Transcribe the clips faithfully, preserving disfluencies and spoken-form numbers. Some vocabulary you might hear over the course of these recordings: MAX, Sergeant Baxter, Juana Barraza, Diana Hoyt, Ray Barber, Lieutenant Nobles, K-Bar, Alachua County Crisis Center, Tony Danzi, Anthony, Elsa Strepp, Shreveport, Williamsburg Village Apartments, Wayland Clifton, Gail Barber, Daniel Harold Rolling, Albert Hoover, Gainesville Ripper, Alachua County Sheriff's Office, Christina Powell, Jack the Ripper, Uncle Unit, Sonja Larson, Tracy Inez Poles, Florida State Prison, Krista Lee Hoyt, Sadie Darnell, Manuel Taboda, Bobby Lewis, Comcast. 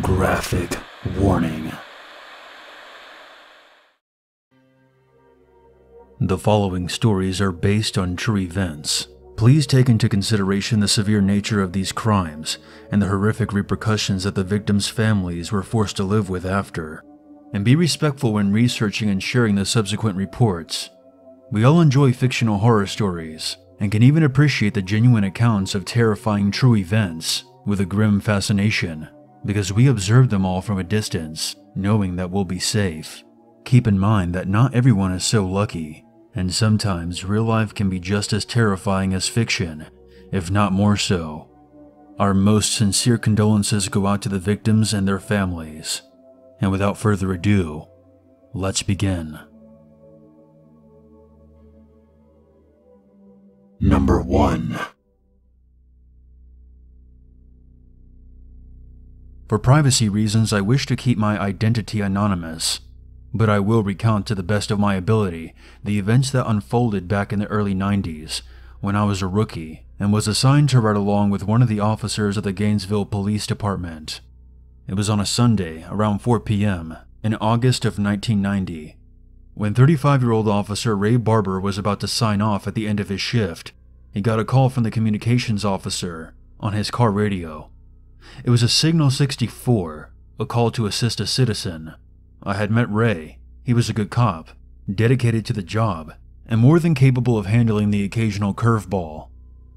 Graphic warning. The following stories are based on true events. Please take into consideration the severe nature of these crimes and the horrific repercussions that the victims' families were forced to live with after. And be respectful when researching and sharing the subsequent reports. We all enjoy fictional horror stories and can even appreciate the genuine accounts of terrifying true events with a grim fascination because we observe them all from a distance, knowing that we'll be safe. Keep in mind that not everyone is so lucky. And sometimes real life can be just as terrifying as fiction, if not more so. Our most sincere condolences go out to the victims and their families. And without further ado, let's begin. Number one. For privacy reasons, I wish to keep my identity anonymous. But I will recount to the best of my ability the events that unfolded back in the early nineties when I was a rookie and was assigned to ride along with one of the officers of the Gainesville Police Department. It was on a Sunday around four p m in August of nineteen ninety when thirty-five-year-old officer Ray Barber was about to sign off at the end of his shift. He got a call from the communications officer on his car radio. It was a Signal sixty-four, a call to assist a citizen. I had met Ray. He was a good cop, dedicated to the job, and more than capable of handling the occasional curveball.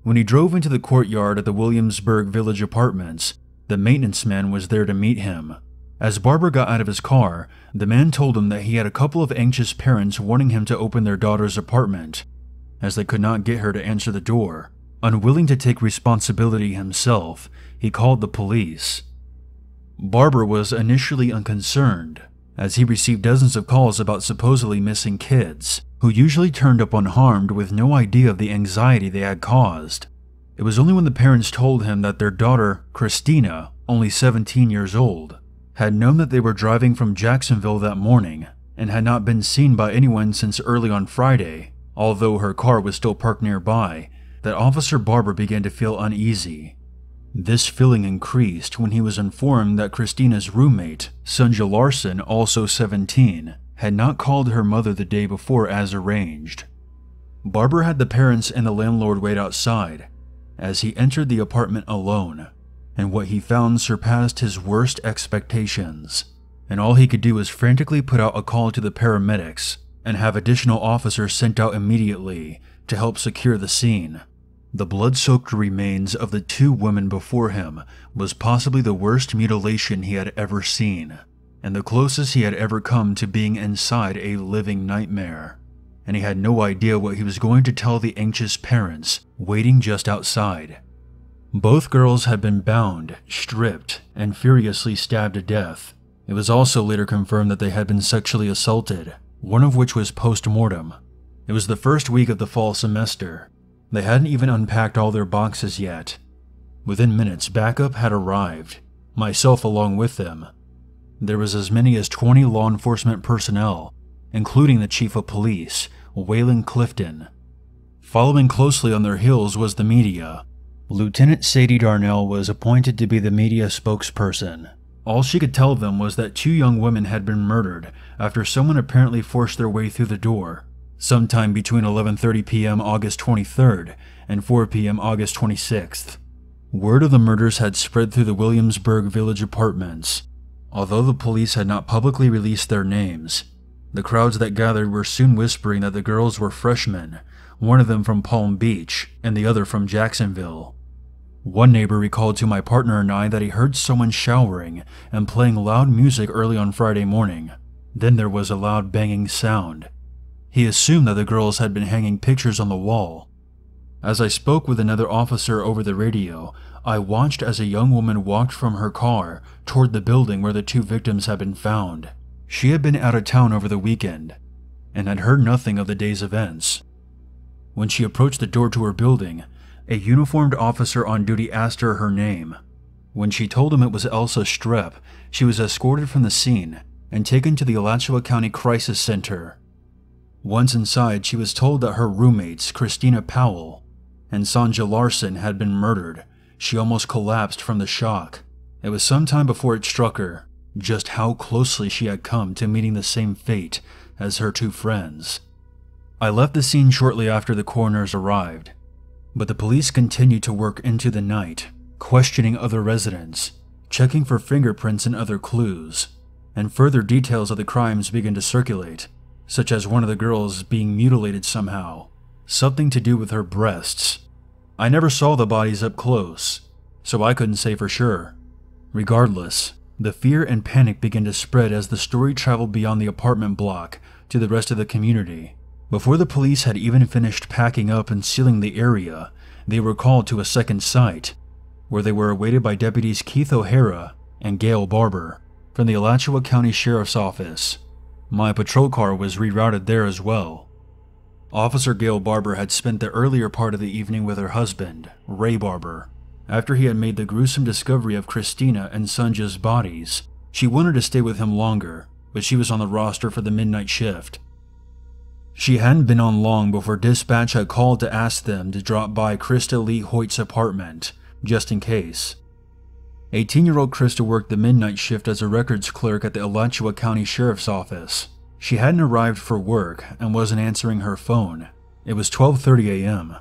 When he drove into the courtyard at the Williamsburg Village Apartments, the maintenance man was there to meet him. As Barber got out of his car, the man told him that he had a couple of anxious parents wanting him to open their daughter's apartment, as they could not get her to answer the door. Unwilling to take responsibility himself, he called the police. Barber was initially unconcerned, as he received dozens of calls about supposedly missing kids, who usually turned up unharmed with no idea of the anxiety they had caused. It was only when the parents told him that their daughter, Christina, only seventeen years old, had known that they were driving from Jacksonville that morning and had not been seen by anyone since early on Friday, although her car was still parked nearby, that Officer Barber began to feel uneasy. This feeling increased when he was informed that Christina's roommate, Sonja Larson, also seventeen, had not called her mother the day before as arranged. Barber had the parents and the landlord wait outside as he entered the apartment alone, and what he found surpassed his worst expectations, and all he could do was frantically put out a call to the paramedics and have additional officers sent out immediately to help secure the scene. The blood-soaked remains of the two women before him was possibly the worst mutilation he had ever seen, and the closest he had ever come to being inside a living nightmare. And he had no idea what he was going to tell the anxious parents waiting just outside. Both girls had been bound, stripped, and furiously stabbed to death. It was also later confirmed that they had been sexually assaulted, one of which was post-mortem. It was the first week of the fall semester. They hadn't even unpacked all their boxes yet. Within minutes, backup had arrived, myself along with them. There was as many as twenty law enforcement personnel, including the chief of police, Wayland Clifton. Following closely on their heels was the media. Lieutenant Sadie Darnell was appointed to be the media spokesperson. All she could tell them was that two young women had been murdered after someone apparently forced their way through the door. Sometime between eleven thirty p m August twenty-third and four p m August twenty-sixth. Word of the murders had spread through the Williamsburg Village Apartments. Although the police had not publicly released their names, the crowds that gathered were soon whispering that the girls were freshmen, one of them from Palm Beach and the other from Jacksonville. One neighbor recalled to my partner and I that he heard someone showering and playing loud music early on Friday morning. Then there was a loud banging sound. He assumed that the girls had been hanging pictures on the wall. As I spoke with another officer over the radio, I watched as a young woman walked from her car toward the building where the two victims had been found. She had been out of town over the weekend and had heard nothing of the day's events. When she approached the door to her building, a uniformed officer on duty asked her her name. When she told him it was Elsa Strepp, she was escorted from the scene and taken to the Alachua County Crisis Center. Once inside, she was told that her roommates, Christina Powell and Sonja Larson, had been murdered. She almost collapsed from the shock. It was some time before it struck her just how closely she had come to meeting the same fate as her two friends. I left the scene shortly after the coroners arrived, but the police continued to work into the night, questioning other residents, checking for fingerprints and other clues, and further details of the crimes began to circulate, such as one of the girls being mutilated somehow, something to do with her breasts. I never saw the bodies up close, so I couldn't say for sure. Regardless, the fear and panic began to spread as the story traveled beyond the apartment block to the rest of the community. Before the police had even finished packing up and sealing the area, they were called to a second site, where they were awaited by deputies Keith O'Hara and Gail Barber from the Alachua County Sheriff's Office. My patrol car was rerouted there as well. Officer Gail Barber had spent the earlier part of the evening with her husband, Ray Barber. After he had made the gruesome discovery of Christina and Sonja's bodies, she wanted to stay with him longer, but she was on the roster for the midnight shift. She hadn't been on long before dispatch had called to ask them to drop by Krista Lee Hoyt's apartment, just in case. eighteen-year-old Krista worked the midnight shift as a records clerk at the Alachua County Sheriff's Office. She hadn't arrived for work and wasn't answering her phone. It was twelve thirty a m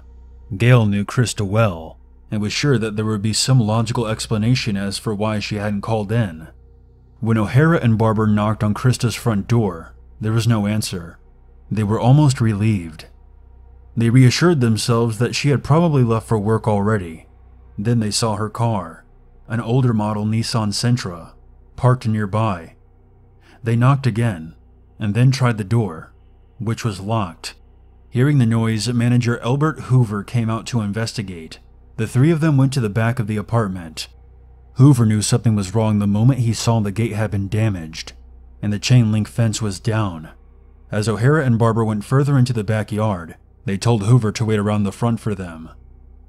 Gail knew Krista well, and was sure that there would be some logical explanation as for why she hadn't called in. When O'Hara and Barber knocked on Krista's front door, there was no answer. They were almost relieved. They reassured themselves that she had probably left for work already. Then they saw her car, an older model Nissan Sentra, parked nearby. They knocked again, and then tried the door, which was locked. Hearing the noise, manager Albert Hoover came out to investigate. The three of them went to the back of the apartment. Hoover knew something was wrong the moment he saw the gate had been damaged, and the chain link fence was down. As O'Hara and Barber went further into the backyard, they told Hoover to wait around the front for them.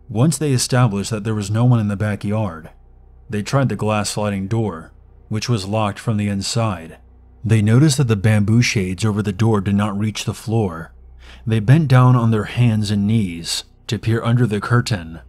Once they established that there was no one in the backyard, they tried the glass sliding door, which was locked from the inside. They noticed that the bamboo shades over the door did not reach the floor. They bent down on their hands and knees to peer under the curtain.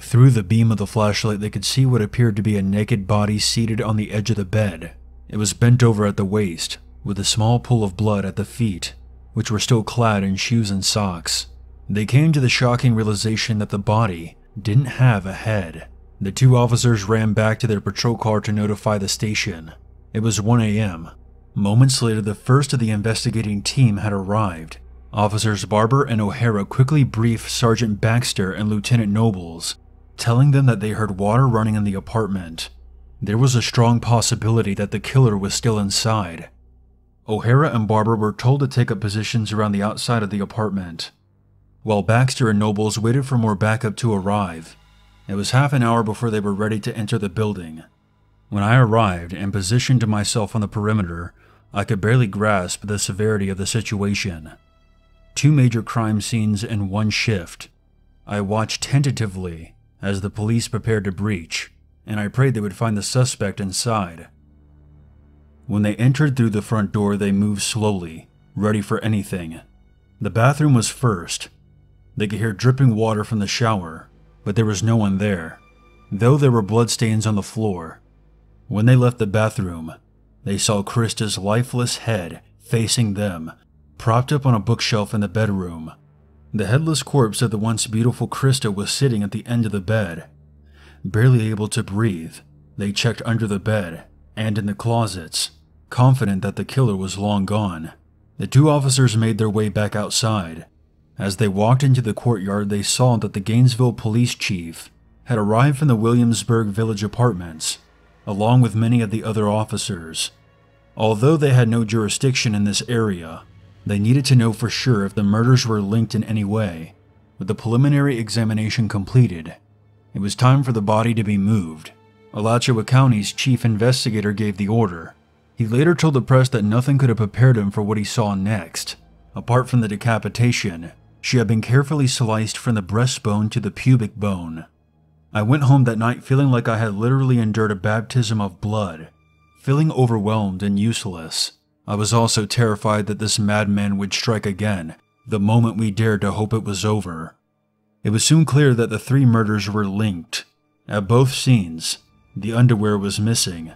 Through the beam of the flashlight, they could see what appeared to be a naked body seated on the edge of the bed. It was bent over at the waist, with a small pool of blood at the feet, which were still clad in shoes and socks. They came to the shocking realization that the body didn't have a head. The two officers ran back to their patrol car to notify the station. It was one a m Moments later, the first of the investigating team had arrived. Officers Barber and O'Hara quickly briefed Sergeant Baxter and Lieutenant Nobles, telling them that they heard water running in the apartment. There was a strong possibility that the killer was still inside. O'Hara and Barber were told to take up positions around the outside of the apartment, while Baxter and Nobles waited for more backup to arrive. It was half an hour before they were ready to enter the building. When I arrived and positioned myself on the perimeter, I could barely grasp the severity of the situation. Two major crime scenes in one shift. I watched tentatively as the police prepared to breach, and I prayed they would find the suspect inside. When they entered through the front door, they moved slowly, ready for anything. The bathroom was first. They could hear dripping water from the shower, but there was no one there, though there were bloodstains on the floor. When they left the bathroom, they saw Krista's lifeless head facing them, propped up on a bookshelf in the bedroom. The headless corpse of the once beautiful Krista was sitting at the end of the bed. Barely able to breathe, they checked under the bed and in the closets, confident that the killer was long gone. The two officers made their way back outside. As they walked into the courtyard, they saw that the Gainesville police chief had arrived from the Williamsburg Village Apartments, along with many of the other officers. Although they had no jurisdiction in this area, they needed to know for sure if the murders were linked in any way. With the preliminary examination completed, it was time for the body to be moved. Alachua County's chief investigator gave the order. He later told the press that nothing could have prepared him for what he saw next. Apart from the decapitation, she had been carefully sliced from the breastbone to the pubic bone. I went home that night feeling like I had literally endured a baptism of blood, feeling overwhelmed and useless. I was also terrified that this madman would strike again the moment we dared to hope it was over. It was soon clear that the three murders were linked. At both scenes, The underwear was missing.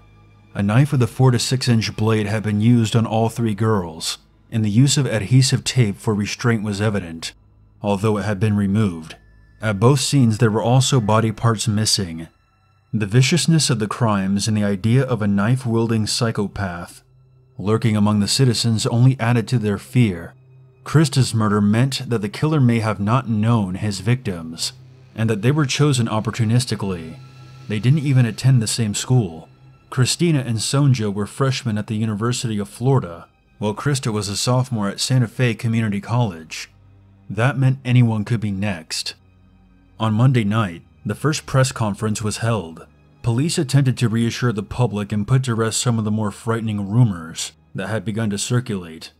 A knife with a four to six inch blade had been used on all three girls, and the use of adhesive tape for restraint was evident, although it had been removed. At both scenes, there were also body parts missing. The viciousness of the crimes and the idea of a knife-wielding psychopath lurking among the citizens only added to their fear. Krista's murder meant that the killer may have not known his victims, and that they were chosen opportunistically. They didn't even attend the same school. Christina and Sonja were freshmen at the University of Florida, while Krista was a sophomore at Santa Fe Community College. That meant anyone could be next. On Monday night, the first press conference was held. Police attempted to reassure the public and put to rest some of the more frightening rumors that had begun to circulate.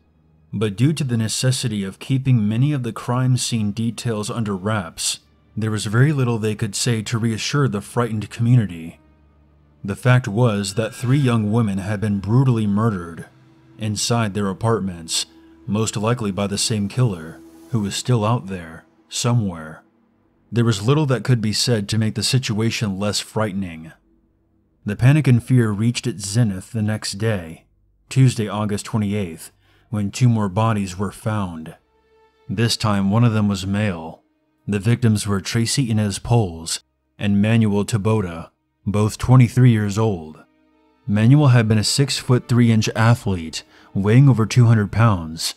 But due to the necessity of keeping many of the crime scene details under wraps, there was very little they could say to reassure the frightened community. The fact was that three young women had been brutally murdered inside their apartments, most likely by the same killer, who was still out there, somewhere. There was little that could be said to make the situation less frightening. The panic and fear reached its zenith the next day, Tuesday, August twenty-eighth, when two more bodies were found. This time, one of them was male. The victims were Tracy Inez Poles and Manuel Taboda, both twenty-three years old. Manuel had been a six foot three inch athlete, weighing over two hundred pounds.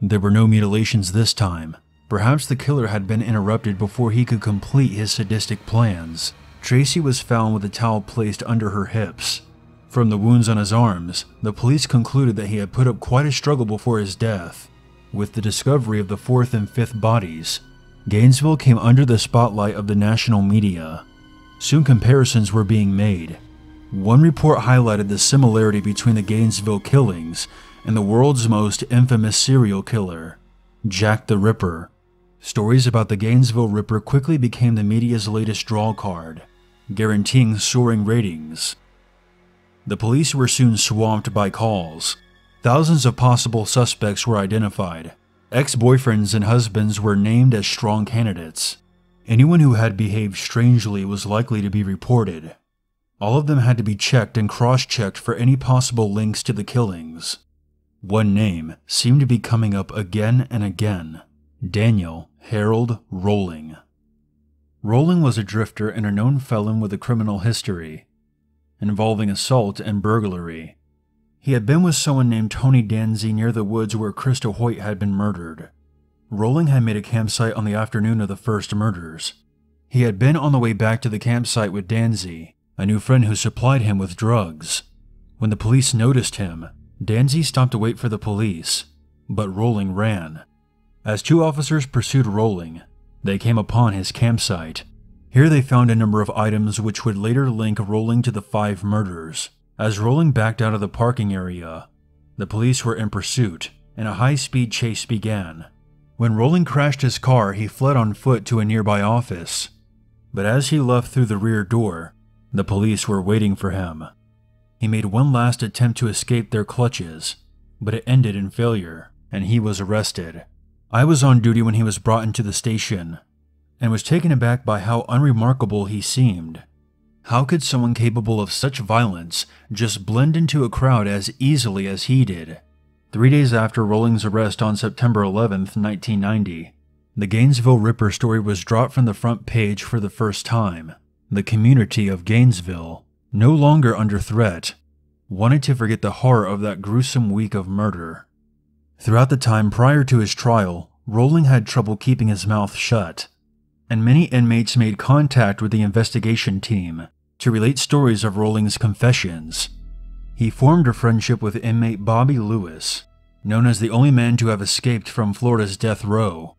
There were no mutilations this time. Perhaps the killer had been interrupted before he could complete his sadistic plans. Tracy was found with a towel placed under her hips. From the wounds on his arms, the police concluded that he had put up quite a struggle before his death. With the discovery of the fourth and fifth bodies, Gainesville came under the spotlight of the national media. Soon comparisons were being made. One report highlighted the similarity between the Gainesville killings and the world's most infamous serial killer, Jack the Ripper. Stories about the Gainesville Ripper quickly became the media's latest draw card, guaranteeing soaring ratings. The police were soon swamped by calls. Thousands of possible suspects were identified. Ex-boyfriends and husbands were named as strong candidates. Anyone who had behaved strangely was likely to be reported. All of them had to be checked and cross-checked for any possible links to the killings. One name seemed to be coming up again and again: Daniel Harold Rolling. Rolling was a drifter and a known felon with a criminal history involving assault and burglary. He had been with someone named Tony Danzi near the woods where Krista Hoyt had been murdered. Rolling had made a campsite on the afternoon of the first murders. He had been on the way back to the campsite with Danzi, a new friend who supplied him with drugs. When the police noticed him, Danzi stopped to wait for the police, but Rolling ran. As two officers pursued Rolling, they came upon his campsite. Here they found a number of items which would later link Rolling to the five murders. As Rolling backed out of the parking area, the police were in pursuit, and a high-speed chase began. When Rolling crashed his car, he fled on foot to a nearby office. But as he left through the rear door, the police were waiting for him. He made one last attempt to escape their clutches, but it ended in failure, and he was arrested. I was on duty when he was brought into the station, and was taken aback by how unremarkable he seemed. How could someone capable of such violence just blend into a crowd as easily as he did? Three days after Rolling's arrest on September eleventh, nineteen ninety, the Gainesville Ripper story was dropped from the front page for the first time. The community of Gainesville, no longer under threat, wanted to forget the horror of that gruesome week of murder. Throughout the time prior to his trial, Rolling had trouble keeping his mouth shut, and many inmates made contact with the investigation team to relate stories of Rolling's confessions. He formed a friendship with inmate Bobby Lewis, known as the only man to have escaped from Florida's death row.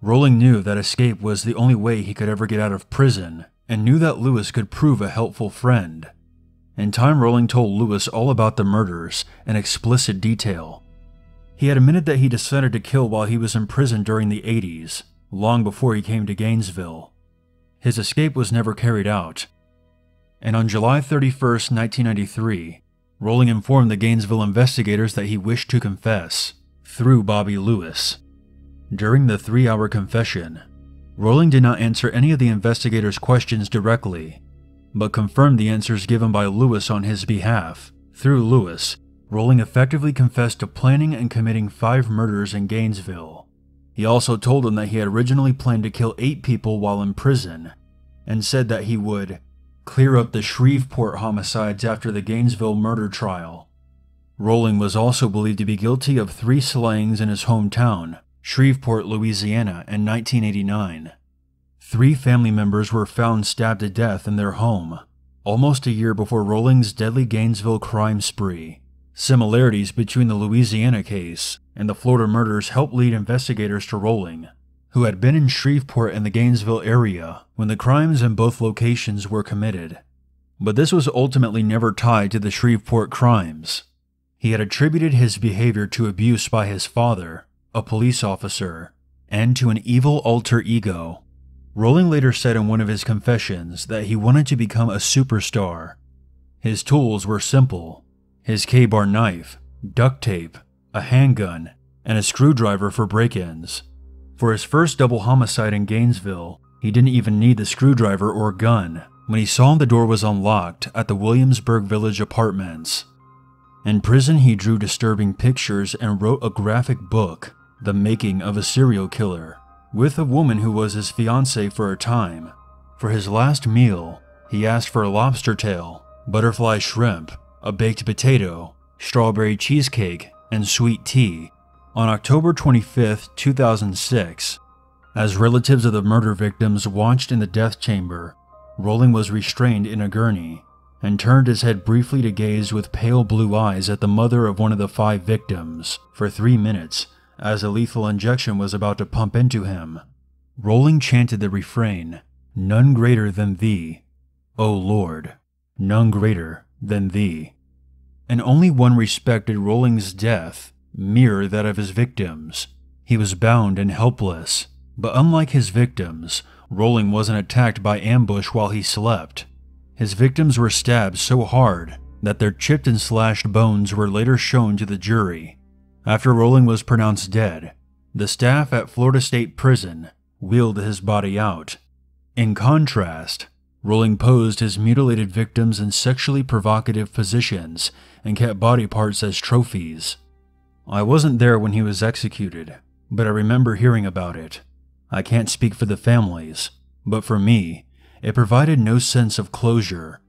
Rolling knew that escape was the only way he could ever get out of prison, and knew that Lewis could prove a helpful friend. In time, Rolling told Lewis all about the murders in explicit detail. He had admitted that he decided to kill while he was in prison during the eighties, long before he came to Gainesville. His escape was never carried out, and on July thirty-first, nineteen ninety-three, Rolling informed the Gainesville investigators that he wished to confess through Bobby Lewis. During the three-hour confession, Rolling did not answer any of the investigators' questions directly, but confirmed the answers given by Lewis on his behalf. Through Lewis, Rolling effectively confessed to planning and committing five murders in Gainesville. He also told them that he had originally planned to kill eight people while in prison, and said that he would clear up the Shreveport homicides after the Gainesville murder trial. Rolling was also believed to be guilty of three slayings in his hometown, Shreveport, Louisiana, in nineteen eighty-nine. Three family members were found stabbed to death in their home, almost a year before Rolling's deadly Gainesville crime spree. Similarities between the Louisiana case and the Florida murders helped lead investigators to Rolling, who had been in Shreveport and the Gainesville area when the crimes in both locations were committed. But this was ultimately never tied to the Shreveport crimes. He had attributed his behavior to abuse by his father, a police officer, and to an evil alter ego. Rolling later said in one of his confessions that he wanted to become a superstar. His tools were simple: his K-Bar knife, duct tape, a handgun, and a screwdriver for break-ins. For his first double homicide in Gainesville, he didn't even need the screwdriver or gun when he saw the door was unlocked at the Williamsburg Village Apartments. In prison, he drew disturbing pictures and wrote a graphic book, The Making of a Serial Killer, with a woman who was his fiancée for a time. For his last meal, he asked for a lobster tail, butterfly shrimp, a baked potato, strawberry cheesecake, and sweet tea. On October twenty-fifth, two thousand six, as relatives of the murder victims watched in the death chamber, Rolling was restrained in a gurney and turned his head briefly to gaze with pale blue eyes at the mother of one of the five victims for three minutes as a lethal injection was about to pump into him. Rolling chanted the refrain, "None greater than thee, O Lord, none greater than thee." And only one respect did Rolling's death mirror that of his victims. He was bound and helpless, but unlike his victims, Rolling wasn't attacked by ambush while he slept. His victims were stabbed so hard that their chipped and slashed bones were later shown to the jury. After Rolling was pronounced dead, the staff at Florida State Prison wheeled his body out. In contrast, Rolling posed his mutilated victims in sexually provocative positions and kept body parts as trophies. I wasn't there when he was executed, but I remember hearing about it. I can't speak for the families, but for me, it provided no sense of closure.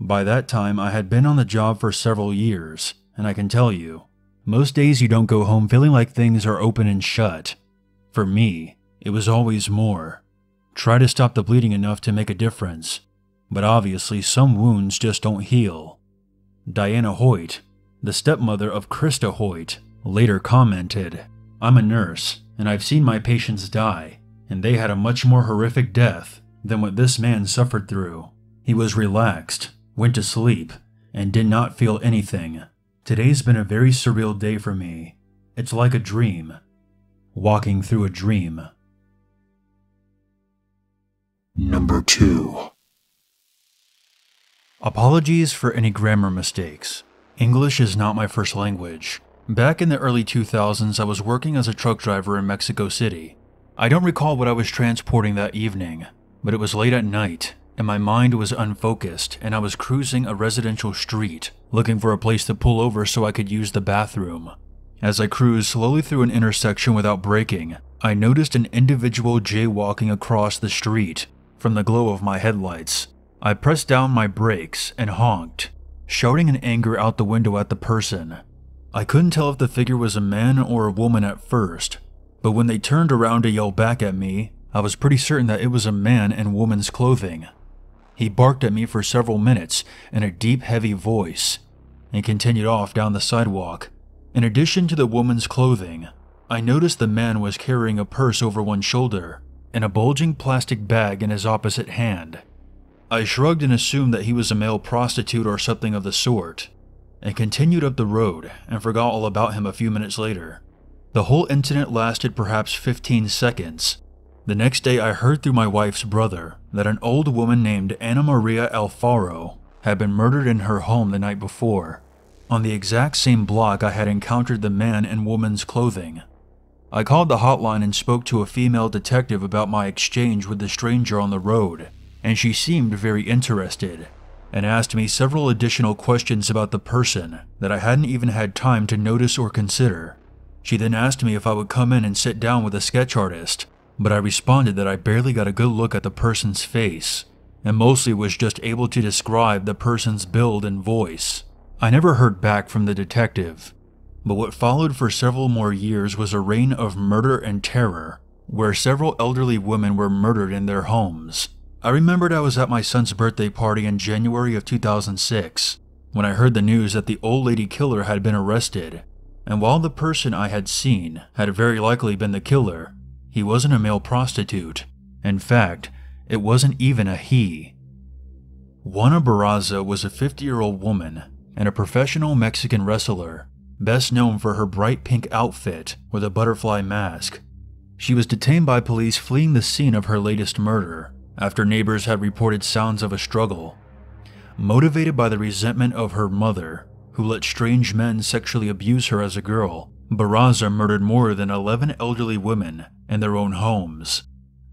By that time, I had been on the job for several years, and I can tell you, most days you don't go home feeling like things are open and shut. For me, it was always more. Try to stop the bleeding enough to make a difference, but obviously some wounds just don't heal. Diana Hoyt, the stepmother of Krista Hoyt, later commented, "I'm a nurse, and I've seen my patients die, and they had a much more horrific death than what this man suffered through. He was relaxed, went to sleep, and did not feel anything. Today's been a very surreal day for me. It's like a dream. Walking through a dream." Number two. Apologies for any grammar mistakes. English is not my first language. Back in the early two thousands, I was working as a truck driver in Mexico City. I don't recall what I was transporting that evening, but it was late at night, and my mind was unfocused, and I was cruising a residential street, looking for a place to pull over so I could use the bathroom. As I cruised slowly through an intersection without braking, I noticed an individual jaywalking across the street from the glow of my headlights. I pressed down my brakes and honked, shouting in anger out the window at the person. I couldn't tell if the figure was a man or a woman at first, but when they turned around to yell back at me, I was pretty certain that it was a man in woman's clothing. He barked at me for several minutes in a deep, heavy voice and continued off down the sidewalk. In addition to the woman's clothing, I noticed the man was carrying a purse over one shoulder and a bulging plastic bag in his opposite hand. I shrugged and assumed that he was a male prostitute or something of the sort, and continued up the road and forgot all about him a few minutes later. The whole incident lasted perhaps fifteen seconds. The next day, I heard through my wife's brother that an old woman named Ana Maria Alfaro had been murdered in her home the night before, on the exact same block I had encountered the man in woman's clothing. I called the hotline and spoke to a female detective about my exchange with the stranger on the road, and she seemed very interested, and asked me several additional questions about the person that I hadn't even had time to notice or consider. She then asked me if I would come in and sit down with a sketch artist, but I responded that I barely got a good look at the person's face, and mostly was just able to describe the person's build and voice. I never heard back from the detective, but what followed for several more years was a reign of murder and terror, where several elderly women were murdered in their homes. I remembered I was at my son's birthday party in January of two thousand six, when I heard the news that the old lady killer had been arrested, and while the person I had seen had very likely been the killer, he wasn't a male prostitute. In fact, it wasn't even a he. Juana Barraza was a fifty-year-old woman and a professional Mexican wrestler, best known for her bright pink outfit with a butterfly mask. She was detained by police fleeing the scene of her latest murder after neighbors had reported sounds of a struggle. Motivated by the resentment of her mother, who let strange men sexually abuse her as a girl, Barraza murdered more than eleven elderly women in their own homes,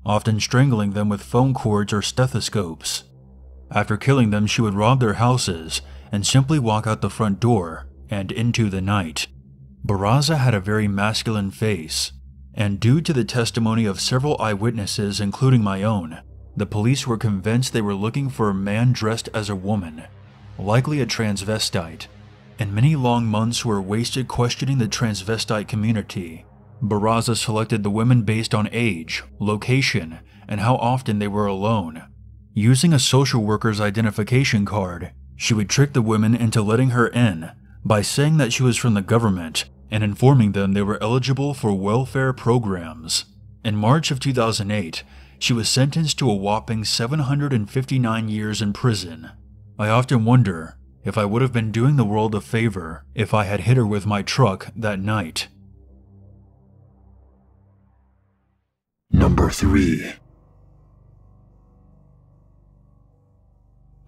often strangling them with phone cords or stethoscopes. After killing them, she would rob their houses and simply walk out the front door and into the night. Barraza had a very masculine face, and due to the testimony of several eyewitnesses, including my own, the police were convinced they were looking for a man dressed as a woman, likely a transvestite. And many long months were wasted questioning the transvestite community. Barraza selected the women based on age, location, and how often they were alone. Using a social worker's identification card, she would trick the women into letting her in by saying that she was from the government and informing them they were eligible for welfare programs. In March of two thousand eight, she was sentenced to a whopping seven hundred fifty-nine years in prison. I often wonder if I would have been doing the world a favor if I had hit her with my truck that night. Number three.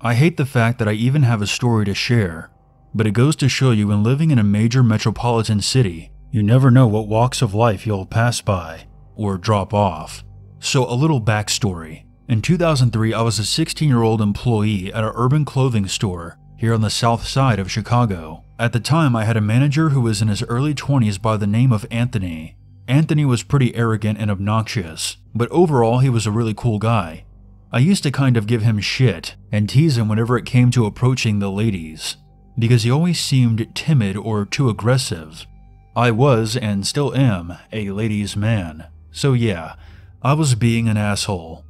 I hate the fact that I even have a story to share, but it goes to show you when living in a major metropolitan city, you never know what walks of life you'll pass by or drop off. So a little backstory. In two thousand three, I was a sixteen-year-old employee at an urban clothing store here on the south side of Chicago. At the time, I had a manager who was in his early twenties by the name of Anthony. Anthony was pretty arrogant and obnoxious, but overall he was a really cool guy. I used to kind of give him shit and tease him whenever it came to approaching the ladies, because he always seemed timid or too aggressive. I was, and still am, a ladies' man, so yeah, I was being an asshole.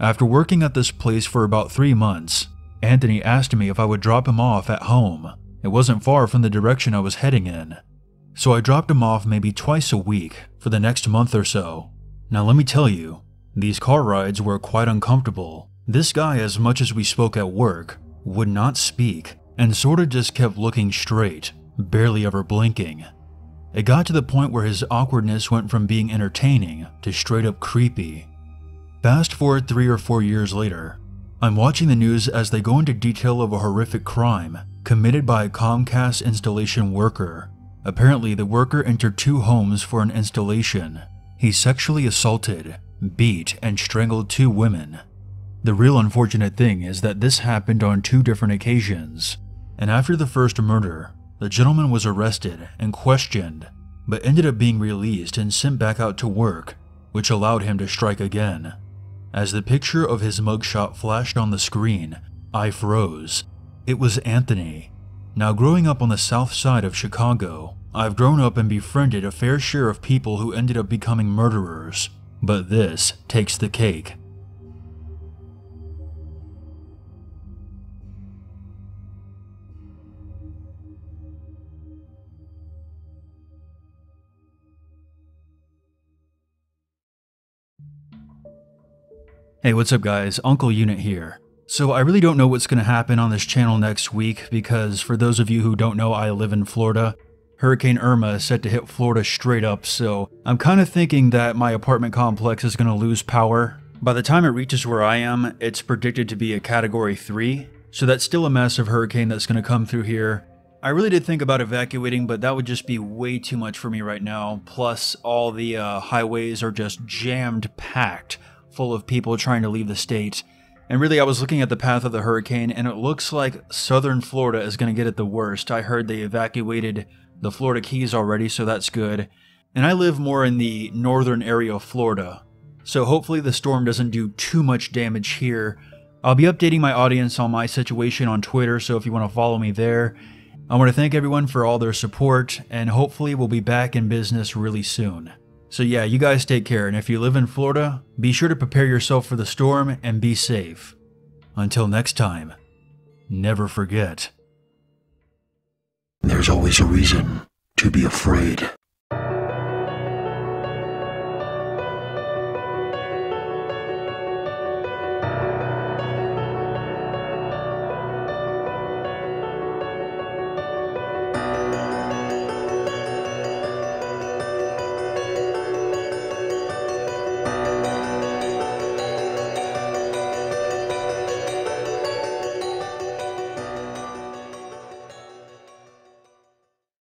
After working at this place for about three months, Anthony asked me if I would drop him off at home. It wasn't far from the direction I was heading in, so I dropped him off maybe twice a week for the next month or so. Now let me tell you, these car rides were quite uncomfortable. This guy, as much as we spoke at work, would not speak and sort of just kept looking straight, barely ever blinking. It got to the point where his awkwardness went from being entertaining to straight up creepy. Fast forward three or four years later, I'm watching the news as they go into detail of a horrific crime committed by a Comcast installation worker. Apparently, the worker entered two homes for an installation. He sexually assaulted, beat, and strangled two women. The real unfortunate thing is that this happened on two different occasions, and after the first murder, the gentleman was arrested and questioned, but ended up being released and sent back out to work, which allowed him to strike again. As the picture of his mugshot flashed on the screen, I froze. It was Anthony. Now, growing up on the south side of Chicago, I've grown up and befriended a fair share of people who ended up becoming murderers, but this takes the cake. Hey, what's up guys, Uncle Unit here. So I really don't know what's going to happen on this channel next week because, for those of you who don't know, I live in Florida. Hurricane Irma is set to hit Florida straight up, so I'm kind of thinking that my apartment complex is going to lose power. By the time it reaches where I am, it's predicted to be a category three, so that's still a massive hurricane that's going to come through here. I really did think about evacuating, but that would just be way too much for me right now, plus all the uh, highways are just jammed packed full of people trying to leave the state. And really, I was looking at the path of the hurricane, and it looks like southern Florida is going to get it the worst. I heard they evacuated the Florida Keys already, so that's good. And I live more in the northern area of Florida, so hopefully the storm doesn't do too much damage here. I'll be updating my audience on my situation on Twitter, so if you want to follow me there. I want to thank everyone for all their support, and hopefully we'll be back in business really soon. So yeah, you guys take care, and if you live in Florida, be sure to prepare yourself for the storm and be safe. Until next time, never forget. There's always a reason to be afraid.